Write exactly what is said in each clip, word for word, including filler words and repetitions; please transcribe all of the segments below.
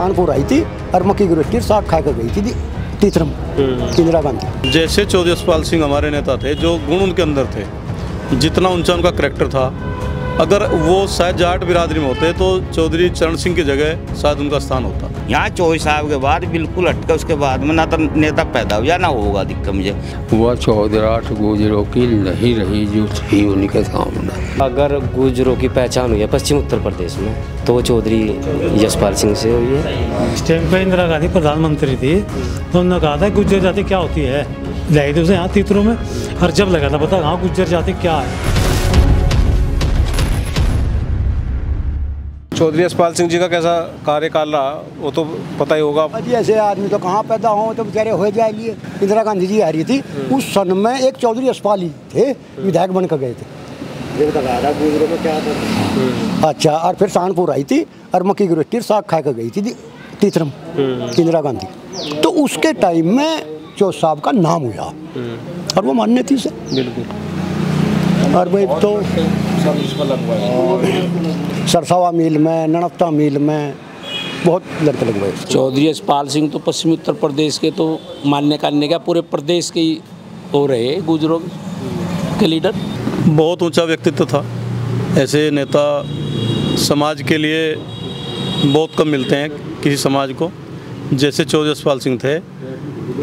कानपुर आई थी और मक्की की रोटी साग खा कर गई थी तीसरा इंदिरा गांधी। जैसे चौधरी यशपाल सिंह हमारे नेता थे, जो गुण उनके अंदर थे, जितना ऊंचा उनका करेक्टर था, अगर वो शायद जाट बिरादरी में होते तो चौधरी चरण सिंह की जगह शायद उनका स्थान होता। यहाँ चौधरी साहब के बाद बिल्कुल अटके, उसके बाद में ना तो नेता पैदा हो या ना होगा दिक्कत मुझे। वह चौधराट गुजरों की नहीं रही जो थी उनके सामने। अगर गुजरों की पहचान हुई है पश्चिम उत्तर प्रदेश में तो वो चौधरी यशपाल सिंह से हुई है। इस टाइम पर इंदिरा गांधी प्रधानमंत्री थी तो उन्होंने कहा था गुजर जाति क्या होती है, लगे थे उसे यहाँ तीतरों में, और जब लगा था पता हाँ गुजर जाति क्या है। चौधरी यशपाल सिंह जी का कैसा कार्यकाल रहा वो तो पता ही होगा। ऐसे आदमी तो कहाँ पैदा हो, तो बेचारे हो जाए लिए। इंदिरा गांधी जी आ रही थी उस सन में एक चौधरी यशपाल ही थे, विधायक बनकर गए थे। अच्छा, और फिर सहानपुर आई थी और मक्की की रोटी साग खा कर गई थी तीसरा इंदिरा गांधी। तो उसके टाइम में चौधरी साहब का नाम हुआ और वो मान्य थी उसे और भाई तो सरसावा मील में, ननफ्ता मील में बहुत लड़के लग गए। चौधरी यशपाल सिंह तो पश्चिमी उत्तर प्रदेश के तो मानने कानने का पूरे प्रदेश के ही हो रहे गुजरों के लीडर। बहुत ऊंचा व्यक्तित्व था, ऐसे नेता समाज के लिए बहुत कम मिलते हैं किसी समाज को, जैसे चौधरी यशपाल सिंह थे।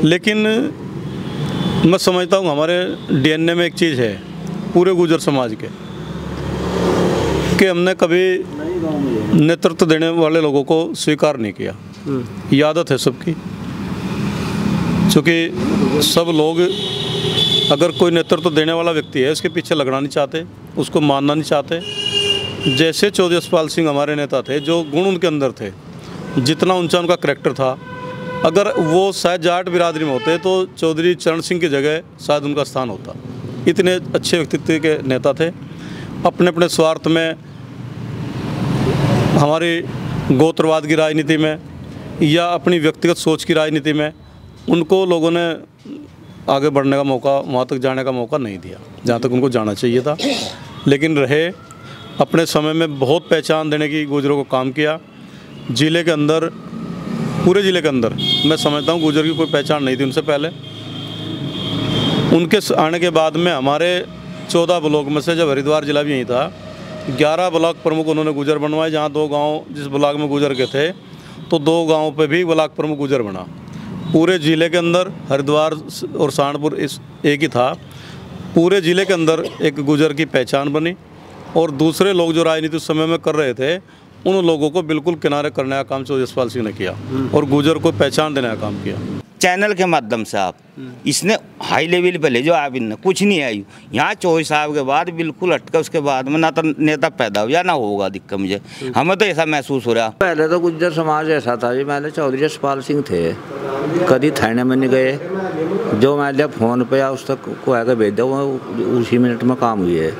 लेकिन मैं समझता हूँ हमारे डीएनए में एक चीज़ है पूरे गुजर समाज के कि हमने कभी नेतृत्व देने वाले लोगों को स्वीकार नहीं किया। ये आदत है सबकी, क्योंकि सब लोग अगर कोई नेतृत्व देने वाला व्यक्ति है उसके पीछे लगना नहीं चाहते, उसको मानना नहीं चाहते। जैसे चौधरी यशपाल सिंह हमारे नेता थे, जो गुण उनके अंदर थे, जितना ऊंचा उनका करेक्टर था, अगर वो शायद जाट बिरादरी में होते तो चौधरी चरण सिंह की जगह शायद उनका स्थान होता। इतने अच्छे व्यक्तित्व के नेता थे। अपने अपने स्वार्थ में, हमारी गोत्रवाद की राजनीति में या अपनी व्यक्तिगत सोच की राजनीति में उनको लोगों ने आगे बढ़ने का मौका, वहाँ तक जाने का मौका नहीं दिया जहाँ तक उनको जाना चाहिए था। लेकिन रहे अपने समय में बहुत पहचान देने की गुजरों को काम किया। ज़िले के अंदर, पूरे ज़िले के अंदर मैं समझता हूँ गुजर की कोई पहचान नहीं थी उनसे पहले। उनके आने के बाद में हमारे चौदह ब्लॉक में से, जब हरिद्वार जिला भी यहीं था, ग्यारह ब्लॉक प्रमुख उन्होंने गुजर बनवाए। जहाँ दो गांव जिस ब्लॉक में गुजर के थे तो दो गांव पे भी ब्लॉक प्रमुख गुजर बना। पूरे ज़िले के अंदर हरिद्वार और सहारनपुर इस एक ही था। पूरे ज़िले के अंदर एक गुजर की पहचान बनी और दूसरे लोग जो राजनीति उस समय में कर रहे थे उन लोगों को बिल्कुल किनारे करने का काम चौधरी यशपाल सिंह ने किया और गुजर को पहचान देने का काम किया। चैनल के माध्यम से आप इसने हाई लेवल पे ले जो आप इनने कुछ नहीं आई। यहाँ चौधरी साहब के बाद बिल्कुल अटका, उसके बाद में ना तो नेता पैदा हो या ना होगा दिक्कत मुझे, हमें तो ऐसा महसूस हो रहा। पहले तो गुज्जर समाज ऐसा था जी, मैंने चौधरी यशपाल सिंह थे कभी थाने में नहीं गए, जो मैंने फोन पे या उस तक को आकर भेज दो उसी मिनट में काम हुए।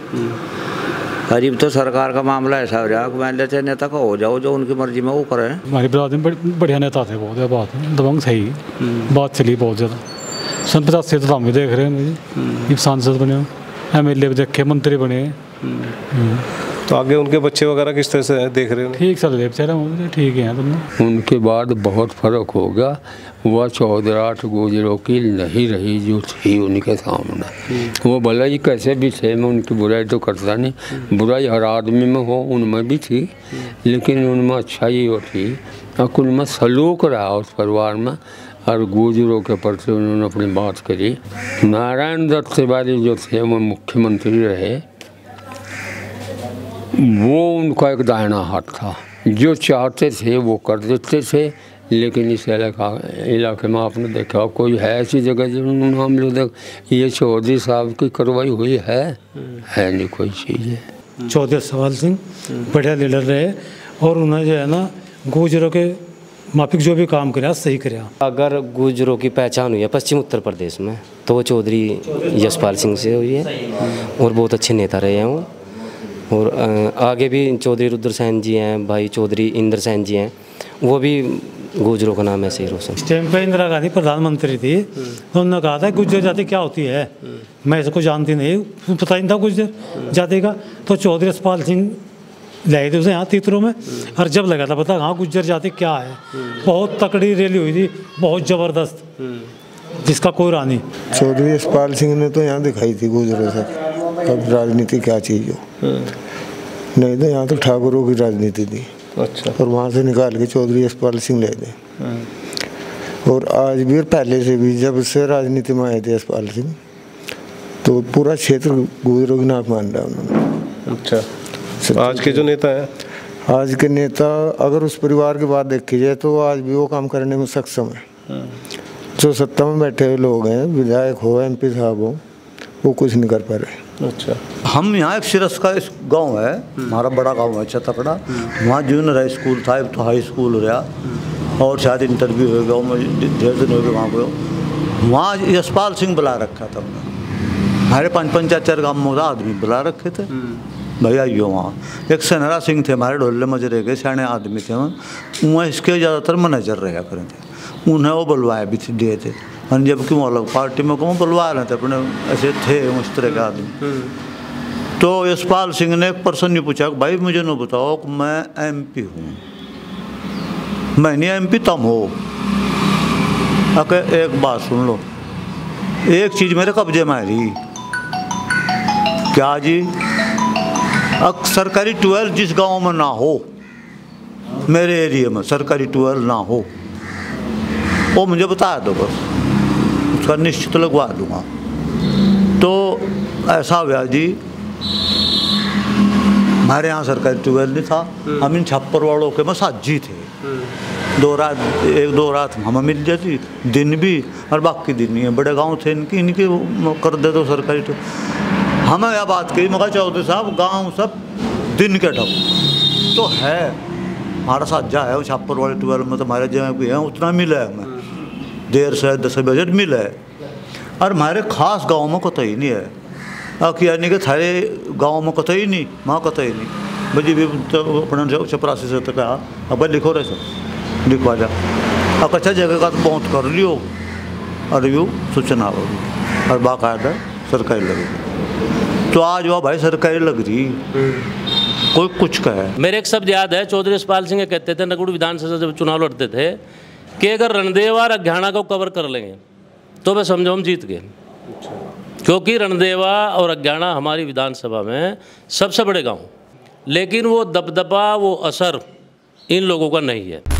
करीब तो सरकार का मामला ऐसा हो जाए मैंने चाहे नेता का हो जाओ जो उनकी मर्जी में वो करें। हमारी बरादरी में बढ़िया नेता थे, बहुत है बात दबंग सही बात चली बहुत ज़्यादा। सन पचासी तो हम देख रहे हैं मुझे, सांसद बने, एम एल ए देखे, मंत्री बने। तो आगे उनके बच्चे वगैरह किस तरह से देख रहे हो? ठीक सर, ले बेचारे ठीक है तुमने। उनके बाद बहुत फ़र्क हो गया। वह चौधराट गुजरों की नहीं रही जो थी उनके सामने। वो भला ही कैसे भी थे, मैं उनकी बुराई तो करता नहीं, बुराई हर आदमी में हो उनमें भी थी, लेकिन उनमें अच्छाई वो थी और उनमें सलूक रहा उस परिवार में और गुजरों के प्रति उन्होंने अपनी बात करी। नारायण दत्त तिवारी जो थे वो मुख्यमंत्री रहे, वो उनका एक दाहिना हाथ था, जो चाहते थे वो कर देते थे। लेकिन इस इलाका इलाके में आपने देखा कोई है ऐसी जगह जिन्होंने हम लोग देख ये चौधरी साहब की कार्रवाई हुई है है नहीं कोई चीज़ है। चौधरी यशपाल सिंह बढ़िया लीडर रहे और उन्हें जो है ना गुजरों के माफिक जो भी काम कराया सही कराया। अगर गुजरों की पहचान हुई है पश्चिम उत्तर प्रदेश में तो वो चौधरी यशपाल सिंह से हुई है और बहुत अच्छे नेता रहे हैं वो। और आगे भी चौधरी रुद्रसेन जी हैं, भाई चौधरी इंद्रसेन जी हैं, वो भी गुजरों का नाम ऐसे ही रोशन। इस टाइम पर इंदिरा गांधी प्रधानमंत्री थी तो उन्होंने कहा था गुजर जाति क्या होती है, मैं इसको जानती नहीं, पता ही नहीं था गुजर जाति का। तो चौधरी यशपाल सिंह लगे थे उसने यहाँ तीतरों में। और जब लगा था पता हाँ गुज्जर जाति क्या है, बहुत तकड़ी रैली हुई थी, बहुत ज़बरदस्त, जिसका कोई राह नहीं। चौधरी यशपाल सिंह ने तो यहाँ दिखाई थी गुजरों से अब राजनीति क्या चीज़ हो, नहीं तो यहाँ तो ठाकुरों की राजनीति थी। अच्छा। और वहाँ से निकाल के चौधरी यशपाल सिंह ले थे, और आज भी और पहले से भी जब से राजनीति में आए थे यशपाल सिंह तो पूरा क्षेत्र गुजरों की नाक मान रहा उन्होंने। अच्छा। आज के जो नेता हैं, आज के नेता अगर उस परिवार की बात देखी जाए तो आज भी वो काम करने में सक्षम है। जो सत्ता में बैठे हुए लोग हैं, विधायक हो, एम पी साहब हो, वो कुछ नहीं कर पा रहे। अच्छा। हम यहाँ एक सिरस का इस गांव है, हमारा बड़ा गांव है छतरपड़ा, वहाँ जूनियर हाई स्कूल था, अब तो हाई स्कूल हो गया और शायद इंटरव्यू हो गया, मैं डेढ़ दिन हो गया वहाँ पे। वहाँ यशपाल सिंह बुला रखा था हमने, हमारे पाँच पंचायत चार गाँव में आदमी बुला रखे थे भैया यो। वहाँ एक सनहरा सिंह थे हमारे ढोले मजरे के, सियाने आदमी थे, वहाँ इसके ज़्यादातर मैनेजर रहा करें थे, उन्हें वो बुलवाए भी थे दिए थे। और जबकि वो अलग पार्टी में को बुलवा रहे थे, अपने ऐसे थे उस तरह के आदमी। तो यशपाल सिंह ने एक पर्सन ने पूछा भाई मुझे न बताओ कि मैं एमपी हूँ, मैं नहीं एमपी तुम हो, अके एक बात सुन लो, एक चीज़ मेरे कब्जे में आई। क्या जी? अब सरकारी ट्वेल्व जिस गांव में ना हो, मेरे एरिया में सरकारी ट्वेल्व ना हो, वो मुझे बता दो, बस उसका निश्चित लगवा दूंगा। तो ऐसा हुआ जी, हमारे यहाँ सरकारी ट्वेल्व नहीं था, हम इन छप्पर वालों के में साझी थे, दो रात एक दो रात हमें मिल जाती, दिन भी और बाकी दिन नहीं है, बड़े गांव थे इनकी, इनके कर दे दो सरकारी। तो हमें यह बात कही मगर चौधरी साहब गांव सब दिन के ठप तो है, हमारा साझा है छापर वाले ट्वेल्व में, तो हमारे जहाँ भी हैं उतना मिला है हमें, देर से दस बजट मिला है। और हमारे खास गाँव में कतई नहीं है, अक यानी कि थारे गाँव में कतई नहीं, वहाँ कतई नहीं। मुझे भी तो अपने चपरासी से तो कहा अब लिखो रहे सर लिखवा जा, अब अच्छा जगह का तो पहुँच कर लियो और यू सूचना होगी और बाकायदा सरकारी लगेगी। तो आज वह भाई सरकारी लग रही, कोई कुछ कहे। मेरे एक शब्द याद है, चौधरी यशपाल सिंह कहते थे नगुड़ विधानसभा जब चुनाव लड़ते थे कि अगर रणदेवा और अज्ञाना को कवर कर लेंगे तो वे समझो हम जीत गए, क्योंकि रणदेवा और अज्ञाना हमारी विधानसभा में सबसे बड़े गांव, लेकिन वो दबदबा वो असर इन लोगों का नहीं है।